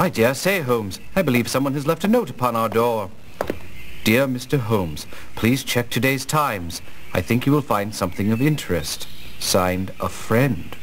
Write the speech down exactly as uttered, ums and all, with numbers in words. I dare say, Holmes. I believe someone has left a note upon our door. Dear Mister Holmes, please check today's Times. I think you will find something of interest. Signed, a friend.